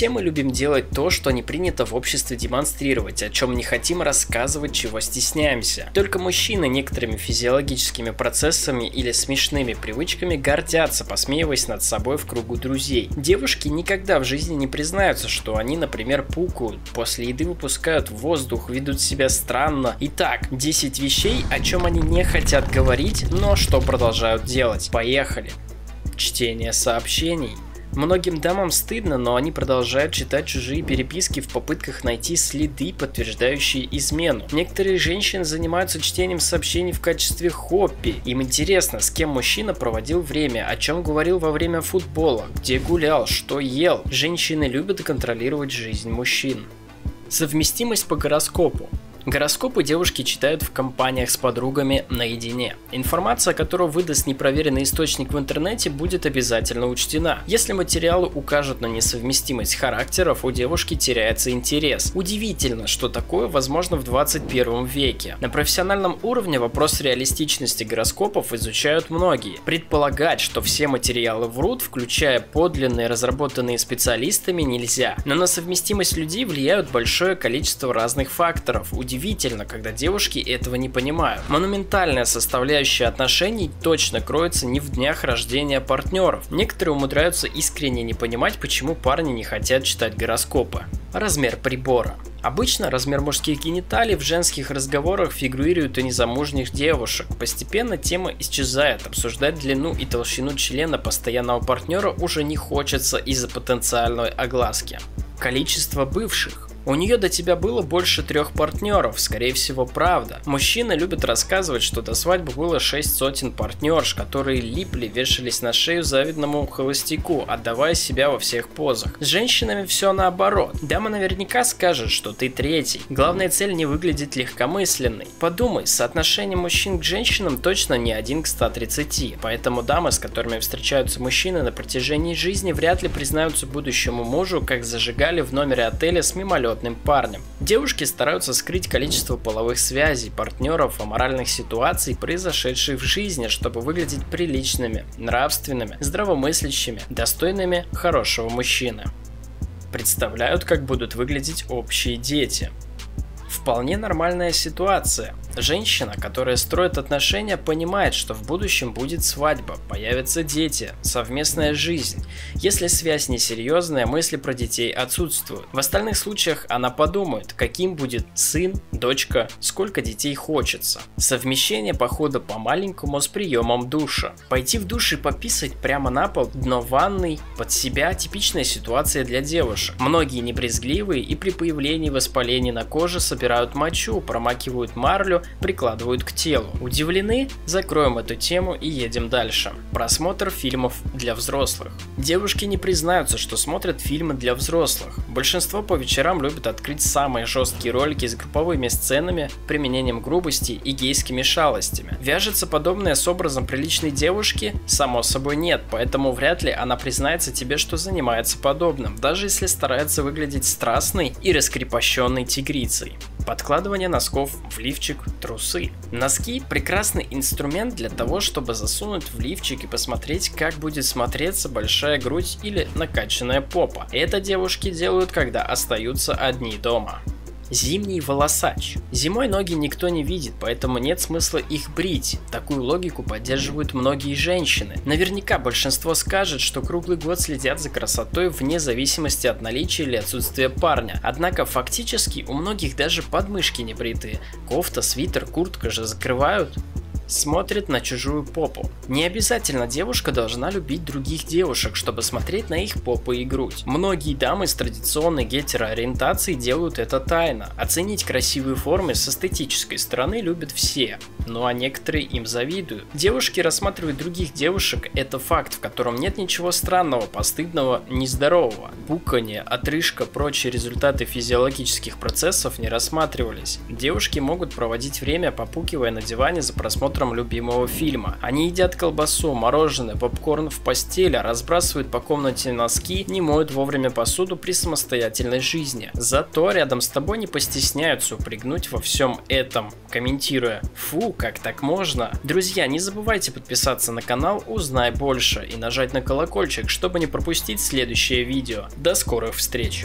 Все мы любим делать то, что не принято в обществе демонстрировать, о чем не хотим рассказывать, чего стесняемся. Только мужчины некоторыми физиологическими процессами или смешными привычками гордятся, посмеиваясь над собой в кругу друзей. Девушки никогда в жизни не признаются, что они, например, пукают, после еды выпускают воздух, ведут себя странно. Итак, 10 вещей, о чем они не хотят говорить, но что продолжают делать. Поехали. Чтение сообщений. Многим дамам стыдно, но они продолжают читать чужие переписки в попытках найти следы, подтверждающие измену. Некоторые женщины занимаются чтением сообщений в качестве хобби. Им интересно, с кем мужчина проводил время, о чем говорил во время футбола, где гулял, что ел. Женщины любят контролировать жизнь мужчин. Совместимость по гороскопу. Гороскопы девушки читают в компаниях с подругами наедине. Информация, которую выдаст непроверенный источник в интернете, будет обязательно учтена. Если материалы укажут на несовместимость характеров, у девушки теряется интерес. Удивительно, что такое возможно в 21 веке. На профессиональном уровне вопрос реалистичности гороскопов изучают многие. Предполагать, что все материалы врут, включая подлинные, разработанные специалистами, нельзя. Но на совместимость людей влияют большое количество разных факторов. Удивительно, когда девушки этого не понимают. Монументальная составляющая отношений точно кроется не в днях рождения партнеров. Некоторые умудряются искренне не понимать, почему парни не хотят читать гороскопы. Размер прибора. Обычно размер мужских гениталий в женских разговорах фигурирует у незамужних девушек. Постепенно тема исчезает, обсуждать длину и толщину члена постоянного партнера уже не хочется из-за потенциальной огласки. Количество бывших. У нее до тебя было больше 3 партнеров, скорее всего, правда. Мужчины любят рассказывать, что до свадьбы было 6 сотен партнерш, которые липли, вешались на шею завидному холостяку, отдавая себя во всех позах. С женщинами все наоборот. Дама наверняка скажет, что ты 3-й. Главная цель не выглядит легкомысленной. Подумай, соотношение мужчин к женщинам точно не 1 к 130. Поэтому дамы, с которыми встречаются мужчины на протяжении жизни, вряд ли признаются будущему мужу, как зажигали в номере отеля с мимолетом парнем. Девушки стараются скрыть количество половых связей, партнеров, аморальных ситуаций, произошедших в жизни, чтобы выглядеть приличными, нравственными, здравомыслящими, достойными хорошего мужчины. Представляют, как будут выглядеть общие дети. Вполне нормальная ситуация. Женщина, которая строит отношения, понимает, что в будущем будет свадьба, появятся дети, совместная жизнь. Если связь несерьезная, мысли про детей отсутствуют. В остальных случаях она подумает, каким будет сын, дочка, сколько детей хочется. Совмещение похода по-маленькому с приемом душа. Пойти в душ и пописать прямо на пол, дно ванной, под себя – типичная ситуация для девушек. Многие небрезгливые и при появлении воспалений на коже собирают мочу, промакивают марлю, прикладывают к телу. Удивлены? Закроем эту тему и едем дальше. Просмотр фильмов для взрослых. Девушки не признаются, что смотрят фильмы для взрослых. Большинство по вечерам любят открыть самые жесткие ролики с групповыми сценами, применением грубости и гейскими шалостями. Вяжется подобное с образом приличной девушки? Само собой нет, поэтому вряд ли она признается тебе, что занимается подобным, даже если старается выглядеть страстной и раскрепощенной тигрицей. Подкладывание носков в лифчик, трусы. Носки – прекрасный инструмент для того, чтобы засунуть в лифчик и посмотреть, как будет смотреться большая грудь или накачанная попа. Это девушки делают, когда остаются одни дома. Зимний волосач. Зимой ноги никто не видит, поэтому нет смысла их брить. Такую логику поддерживают многие женщины. Наверняка большинство скажет, что круглый год следят за красотой вне зависимости от наличия или отсутствия парня. Однако фактически у многих даже подмышки не бритые. Кофта, свитер, куртка же закрывают. Смотрит на чужую попу. Не обязательно девушка должна любить других девушек, чтобы смотреть на их попу и грудь. Многие дамы с традиционной гетероориентацией делают это тайно. Оценить красивые формы с эстетической стороны любят все, ну а некоторые им завидуют. Девушки рассматривают других девушек, это факт, в котором нет ничего странного, постыдного, нездорового. Пуканье, отрыжка, прочие результаты физиологических процессов не рассматривались. Девушки могут проводить время, попукивая на диване за просмотром любимого фильма. Они едят колбасу, мороженое, попкорн в постели, разбрасывают по комнате носки, не моют вовремя посуду при самостоятельной жизни. Зато рядом с тобой не постесняются упрекнуть во всем этом, комментируя: «Фу, как так можно? Друзья, не забывайте подписаться на канал Узнай Больше и нажать на колокольчик, чтобы не пропустить следующее видео. До скорых встреч!